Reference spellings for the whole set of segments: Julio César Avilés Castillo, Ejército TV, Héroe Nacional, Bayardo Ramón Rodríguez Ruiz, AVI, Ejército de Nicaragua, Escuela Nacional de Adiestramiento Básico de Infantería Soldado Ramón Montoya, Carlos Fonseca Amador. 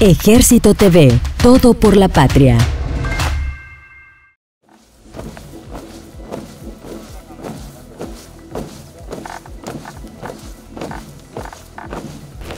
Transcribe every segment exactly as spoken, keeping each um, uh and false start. Ejército T V, todo por la patria.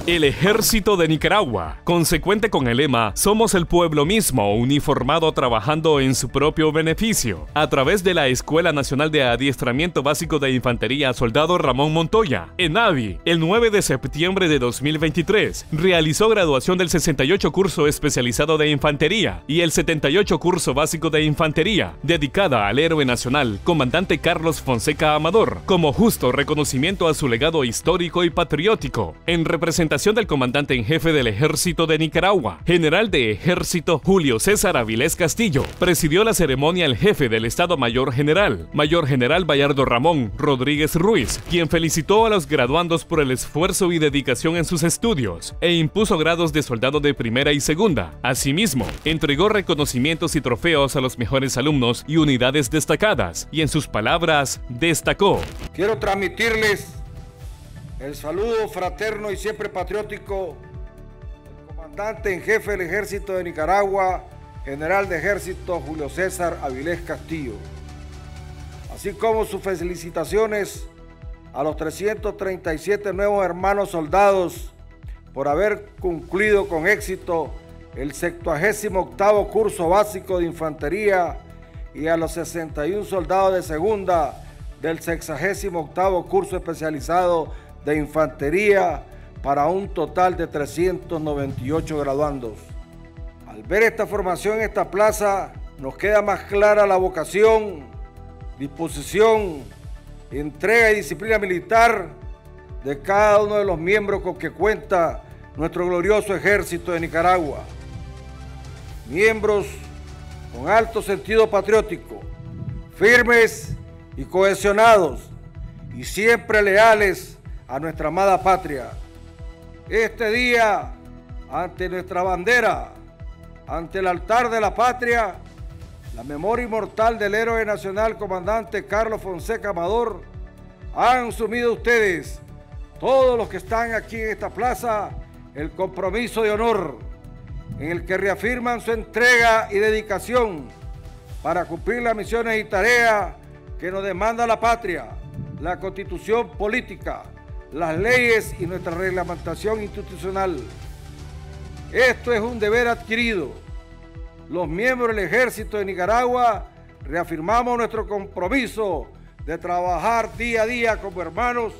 El Ejército de Nicaragua, consecuente con el lema "Somos el pueblo mismo", uniformado trabajando en su propio beneficio, a través de la Escuela Nacional de Adiestramiento Básico de Infantería Soldado Ramón Montoya, en A V I, el nueve de septiembre de dos mil veintitrés, realizó graduación del sesenta y ocho curso especializado de Infantería y el setenta y ocho curso básico de Infantería, dedicada al héroe nacional, comandante Carlos Fonseca Amador, como justo reconocimiento a su legado histórico y patriótico, en representación del comandante en jefe del Ejército de Nicaragua, general de Ejército Julio César Avilés Castillo. Presidió la ceremonia el jefe del Estado Mayor General, Mayor General Bayardo Ramón Rodríguez Ruiz, quien felicitó a los graduandos por el esfuerzo y dedicación en sus estudios e impuso grados de soldado de primera y segunda. Asimismo, entregó reconocimientos y trofeos a los mejores alumnos y unidades destacadas, y en sus palabras destacó: "Quiero transmitirles el saludo fraterno y siempre patriótico del comandante en jefe del Ejército de Nicaragua, general de Ejército Julio César Avilés Castillo, así como sus felicitaciones a los trescientos treinta y siete nuevos hermanos soldados por haber concluido con éxito el setenta y ocho curso básico de infantería y a los sesenta y uno soldados de segunda del sexagésimo octavo curso especializado de infantería, para un total de trescientos noventa y ocho graduandos. Al ver esta formación en esta plaza, nos queda más clara la vocación, disposición, entrega y disciplina militar de cada uno de los miembros con que cuenta nuestro glorioso Ejército de Nicaragua. Miembros con alto sentido patriótico, firmes y cohesionados, y siempre leales a nuestra amada patria. Este día, ante nuestra bandera, ante el altar de la patria, la memoria inmortal del héroe nacional comandante Carlos Fonseca Amador, han sumido ustedes, todos los que están aquí en esta plaza, el compromiso de honor, en el que reafirman su entrega y dedicación para cumplir las misiones y tareas que nos demanda la patria, la constitución política, las leyes y nuestra reglamentación institucional. Esto es un deber adquirido. Los miembros del Ejército de Nicaragua reafirmamos nuestro compromiso de trabajar día a día como hermanos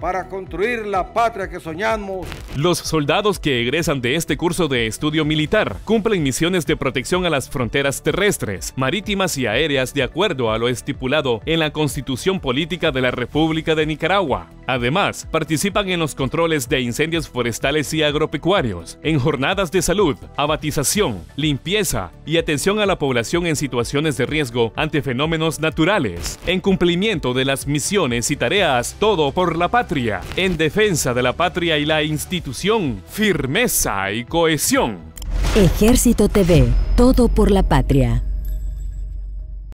para construir la patria que soñamos". Los soldados que egresan de este curso de estudio militar cumplen misiones de protección a las fronteras terrestres, marítimas y aéreas de acuerdo a lo estipulado en la Constitución Política de la República de Nicaragua. Además, participan en los controles de incendios forestales y agropecuarios, en jornadas de salud, abatización, limpieza y atención a la población en situaciones de riesgo ante fenómenos naturales, en cumplimiento de las misiones y tareas todo por la patria, en defensa de la patria y la institución, firmeza y cohesión. Ejército T V, todo por la patria.